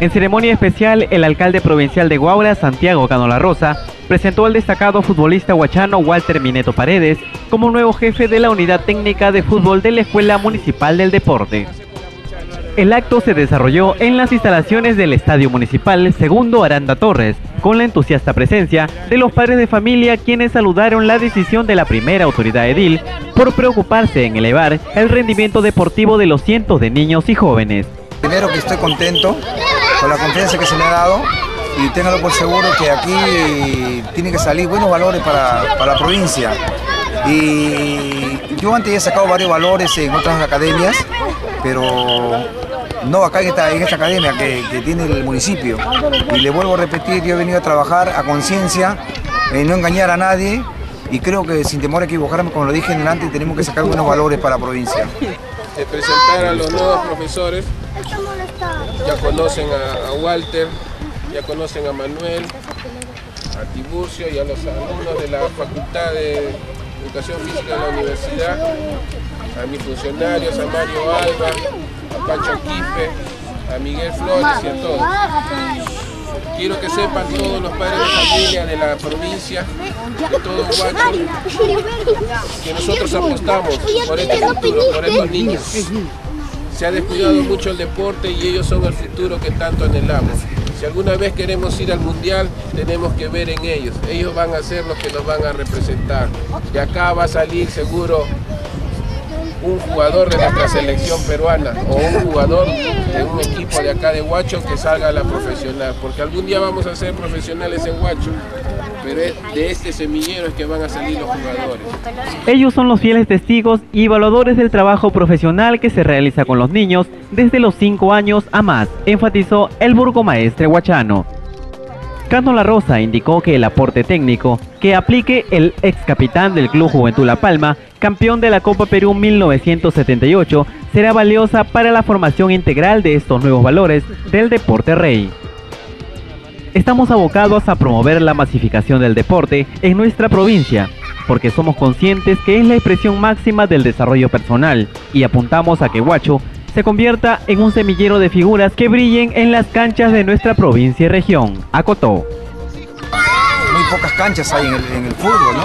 En ceremonia especial, el alcalde provincial de Huaura, Santiago Cano La Rosa, presentó al destacado futbolista huachano Walter Minetto Paredes como nuevo jefe de la unidad técnica de fútbol de la Escuela Municipal del Deporte. El acto se desarrolló en las instalaciones del Estadio Municipal Segundo Aranda Torres, con la entusiasta presencia de los padres de familia, quienes saludaron la decisión de la primera autoridad edil por preocuparse en elevar el rendimiento deportivo de los cientos de niños y jóvenes. Primero que estoy contento por la confianza que se me ha dado y téngalo por seguro que aquí tienen que salir buenos valores para la provincia. Y yo antes he sacado varios valores en otras academias, pero no acá en esta academia que tiene el municipio. Y le vuelvo a repetir, yo he venido a trabajar a conciencia, no engañar a nadie, y creo que sin temor a equivocarme, como lo dije en delante, tenemos que sacar buenos valores para la provincia. De presentar a los nuevos profesores, ya conocen a Walter, ya conocen a Manuel, a Tiburcio y a los alumnos de la Facultad de Educación Física de la Universidad, a mis funcionarios, a Mario Alba, a Pacho, a Miguel Flores y a todos. Quiero que sepan todos los padres de familia de la provincia, de todo Huacho, que nosotros apostamos por este futuro, por estos niños. Se ha descuidado mucho el deporte y ellos son el futuro que tanto anhelamos. Si alguna vez queremos ir al mundial, tenemos que ver en ellos. Ellos van a ser los que nos van a representar. De acá va a salir seguro un jugador de nuestra selección peruana o un jugador de un equipo de acá de Huacho que salga a la profesional, porque algún día vamos a ser profesionales en Huacho, pero de este semillero es que van a salir los jugadores. Ellos son los fieles testigos y evaluadores del trabajo profesional que se realiza con los niños desde los 5 años a más, enfatizó el burgomaestre huachano. Cano La Rosa indicó que el aporte técnico que aplique el ex capitán del Club Juventud La Palma, campeón de la Copa Perú 1978, será valiosa para la formación integral de estos nuevos valores del deporte rey. Estamos abocados a promover la masificación del deporte en nuestra provincia, porque somos conscientes que es la expresión máxima del desarrollo personal y apuntamos a que Huacho se convierta en un semillero de figuras que brillen en las canchas de nuestra provincia y región, acotó. Muy pocas canchas hay en el fútbol, ¿no?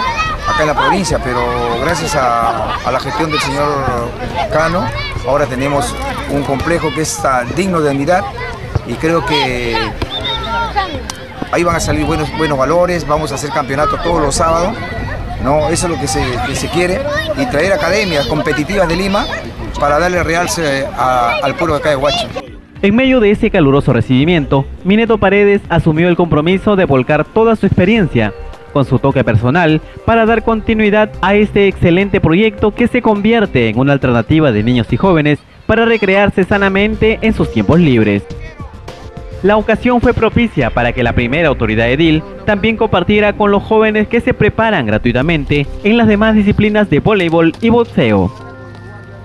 Acá en la provincia, pero gracias a la gestión del señor Cano, ahora tenemos un complejo que es digno de admirar y creo que ahí van a salir buenos valores, vamos a hacer campeonato todos los sábados, ¿no? Eso es lo que se quiere, y traer academias competitivas de Lima para darle realce al pueblo de acá de Huacho. En medio de ese caluroso recibimiento, Minetto Paredes asumió el compromiso de volcar toda su experiencia con su toque personal para dar continuidad a este excelente proyecto que se convierte en una alternativa de niños y jóvenes para recrearse sanamente en sus tiempos libres. La ocasión fue propicia para que la primera autoridad edil también compartiera con los jóvenes que se preparan gratuitamente en las demás disciplinas de voleibol y boxeo.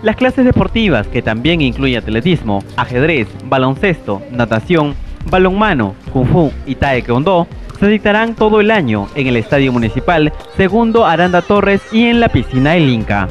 Las clases deportivas, que también incluyen atletismo, ajedrez, baloncesto, natación, balonmano, kung fu y taekwondo, se dictarán todo el año en el Estadio Municipal Segundo Aranda Torres y en la piscina El Inca.